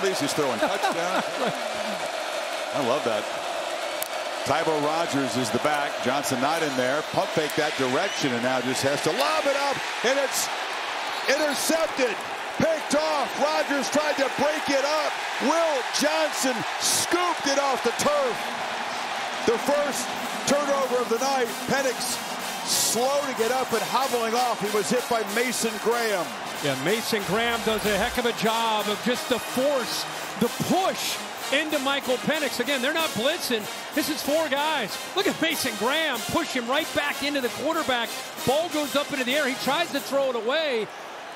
penalties. He's throwing touchdowns. I love that. Tybo Rogers is the back. Johnson not in there. Pump fake that direction, and now just has to lob it up, and it's intercepted. Picked off. Rogers tried to break it up. Will Johnson scooped it off the turf. The first turnover of the night. Penix slow to get up and hobbling off. He was hit by Mason Graham. Yeah, Mason Graham does a heck of a job of just the force, the push into Michael Penix. Again, they're not blitzing. This is four guys. Look at Mason Graham push him right back into the quarterback. Ball goes up into the air. He tries to throw it away.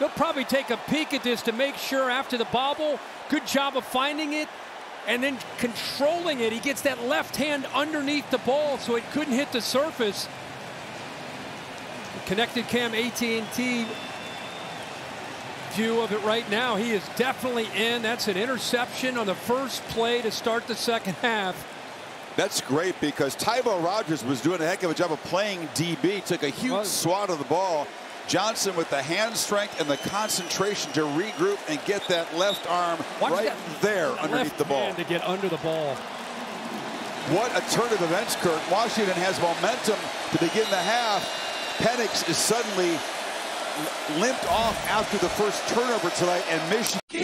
They'll probably take a peek at this to make sure after the bobble. Good job of finding it and then controlling it. He gets that left hand underneath the ball so it couldn't hit the surface. Connected cam AT&T view of it right now. He is definitely in. That's an interception on the first play to start the second half. That's great because Tybo Rogers was doing a heck of a job of playing DB. Took a huge swat of the ball. Johnson with the hand strength and the concentration to regroup and get that left arm right there underneath the ball. To get under the ball. What a turn of events, Kurt. Washington has momentum to begin the half. Penix is suddenly limped off after the first turnover tonight, and Michigan.